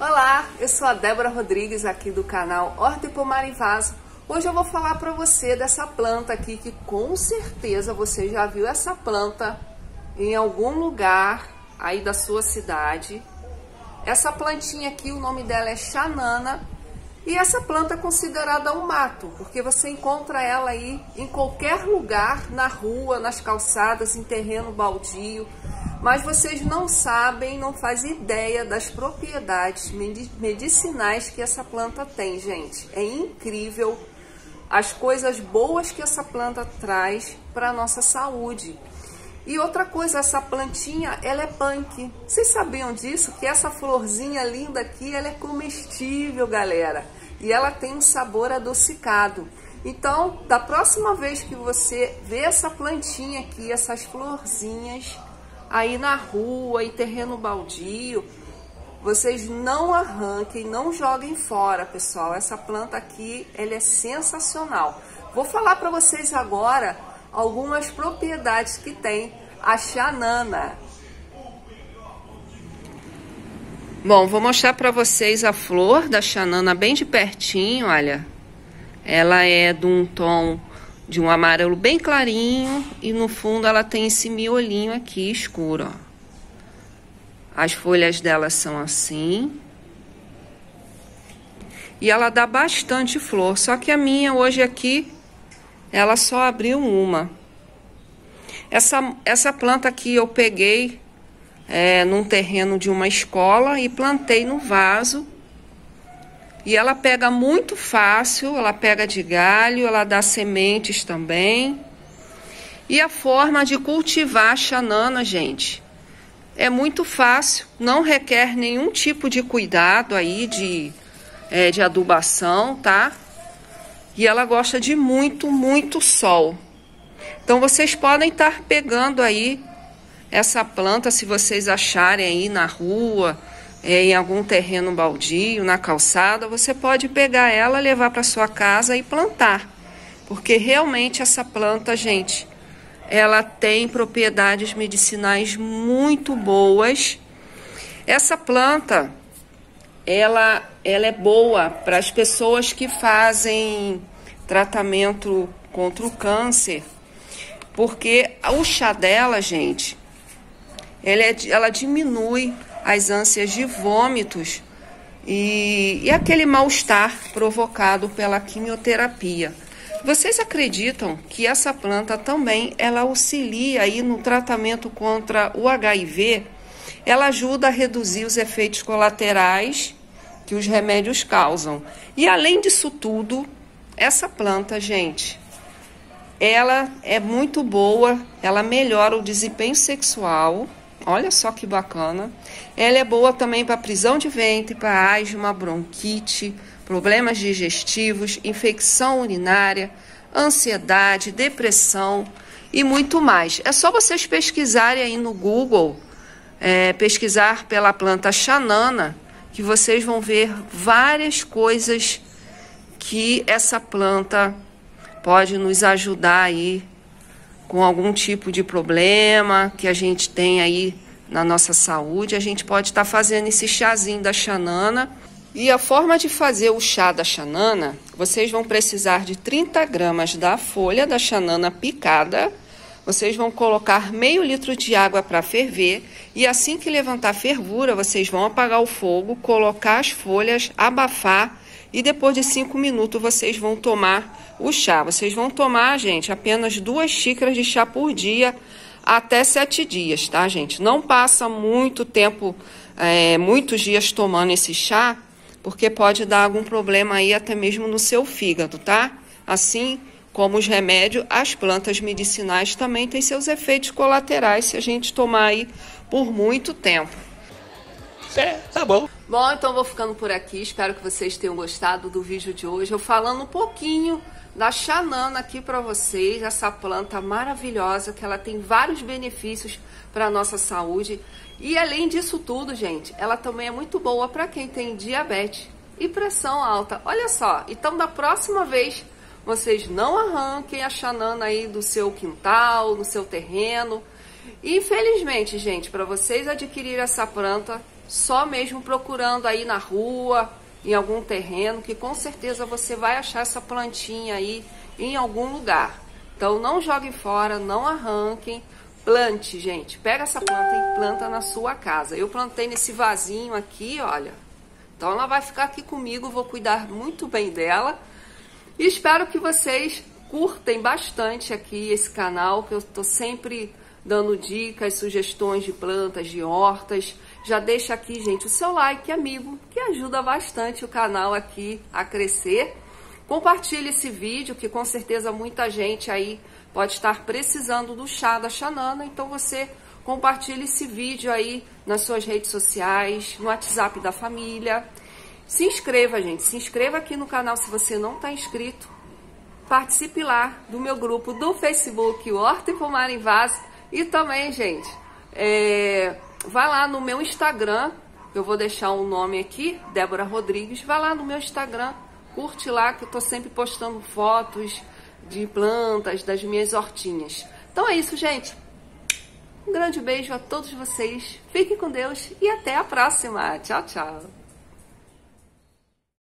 Olá, eu sou a Débora Rodrigues aqui do canal Horta e Pomar em Vaso. Hoje eu vou falar para você dessa planta aqui que com certeza você já viu essa planta em algum lugar aí da sua cidade. Essa plantinha aqui, o nome dela é Chanana e essa planta é considerada um mato, porque você encontra ela aí em qualquer lugar, na rua, nas calçadas, em terreno baldio. Mas vocês não sabem, não fazem ideia das propriedades medicinais que essa planta tem, gente. É incrível as coisas boas que essa planta traz para a nossa saúde. E outra coisa, essa plantinha, ela é PANC. Vocês sabiam disso? Que essa florzinha linda aqui, ela é comestível, galera. E ela tem um sabor adocicado. Então, da próxima vez que você vê essa plantinha aqui, essas florzinhas aí na rua, em terreno baldio, vocês não arranquem, não joguem fora, pessoal. Essa planta aqui, ela é sensacional. Vou falar para vocês agora algumas propriedades que tem a Chanana. Bom, vou mostrar para vocês a flor da Chanana bem de pertinho, olha. Ela é de um tom de um amarelo bem clarinho e no fundo ela tem esse miolinho aqui escuro, ó. As folhas dela são assim. E ela dá bastante flor, só que a minha hoje aqui, ela só abriu uma. Essa planta aqui eu peguei num terreno de uma escola e plantei no vaso. E ela pega muito fácil, ela pega de galho, ela dá sementes também. E a forma de cultivar a Chanana, gente, é muito fácil. Não requer nenhum tipo de cuidado aí de adubação, tá? E ela gosta de muito, muito sol. Então vocês podem estar pegando aí essa planta, se vocês acharem aí na rua, em algum terreno baldio, na calçada, você pode pegar ela, levar para sua casa e plantar. Porque realmente essa planta, gente, ela tem propriedades medicinais muito boas. Essa planta, ela é boa para as pessoas que fazem tratamento contra o câncer. Porque o chá dela, gente, ela diminui as ânsias de vômitos e aquele mal-estar provocado pela quimioterapia. Vocês acreditam que essa planta também ela auxilia aí no tratamento contra o HIV? Ela ajuda a reduzir os efeitos colaterais que os remédios causam. E além disso tudo, essa planta, gente, ela é muito boa, ela melhora o desempenho sexual. Olha só que bacana. Ela é boa também para prisão de ventre, para asma, bronquite, problemas digestivos, infecção urinária, ansiedade, depressão e muito mais. É só vocês pesquisarem aí no Google, pesquisar pela planta Chanana, que vocês vão ver várias coisas que essa planta pode nos ajudar aí com algum tipo de problema que a gente tem aí na nossa saúde. A gente pode estar fazendo esse chazinho da Chanana. E a forma de fazer o chá da Chanana, vocês vão precisar de 30 gramas da folha da Chanana picada. Vocês vão colocar meio litro de água para ferver. E assim que levantar a fervura, vocês vão apagar o fogo, colocar as folhas, abafar. E depois de 5 minutos vocês vão tomar o chá. Vocês vão tomar, gente, apenas 2 xícaras de chá por dia até 7 dias, tá, gente? Não passa muito tempo, muitos dias tomando esse chá, porque pode dar algum problema aí até mesmo no seu fígado, tá? Assim como os remédios, as plantas medicinais também têm seus efeitos colaterais se a gente tomar aí por muito tempo. Tá bom. Bom, então vou ficando por aqui. Espero que vocês tenham gostado do vídeo de hoje. Eu falando um pouquinho da Chanana aqui para vocês. Essa planta maravilhosa que ela tem vários benefícios para a nossa saúde. E além disso tudo, gente, ela também é muito boa para quem tem diabetes e pressão alta. Olha só, então da próxima vez vocês não arranquem a Chanana aí do seu quintal, do seu terreno. E infelizmente, gente, para vocês adquirir essa planta, só mesmo procurando aí na rua, em algum terreno, que com certeza você vai achar essa plantinha aí em algum lugar. Então não jogue fora, não arranquem, plante, gente. Pega essa planta e planta na sua casa. Eu plantei nesse vasinho aqui, olha. Então ela vai ficar aqui comigo, vou cuidar muito bem dela. E espero que vocês curtem bastante aqui esse canal, que eu tô sempre dando dicas, sugestões de plantas, de hortas. Já deixa aqui, gente, o seu like, amigo, que ajuda bastante o canal aqui a crescer. Compartilhe esse vídeo, que com certeza muita gente aí pode estar precisando do chá da Chanana. Então você compartilhe esse vídeo aí nas suas redes sociais, no WhatsApp da família. Se inscreva, gente, se inscreva aqui no canal se você não está inscrito. Participe lá do meu grupo do Facebook, Horta e Pomar em Vaso. E também, gente, vai lá no meu Instagram, eu vou deixar um nome aqui, Débora Rodrigues. Vai lá no meu Instagram, curte lá, que eu tô sempre postando fotos de plantas, das minhas hortinhas. Então é isso, gente. Um grande beijo a todos vocês. Fiquem com Deus e até a próxima. Tchau, tchau.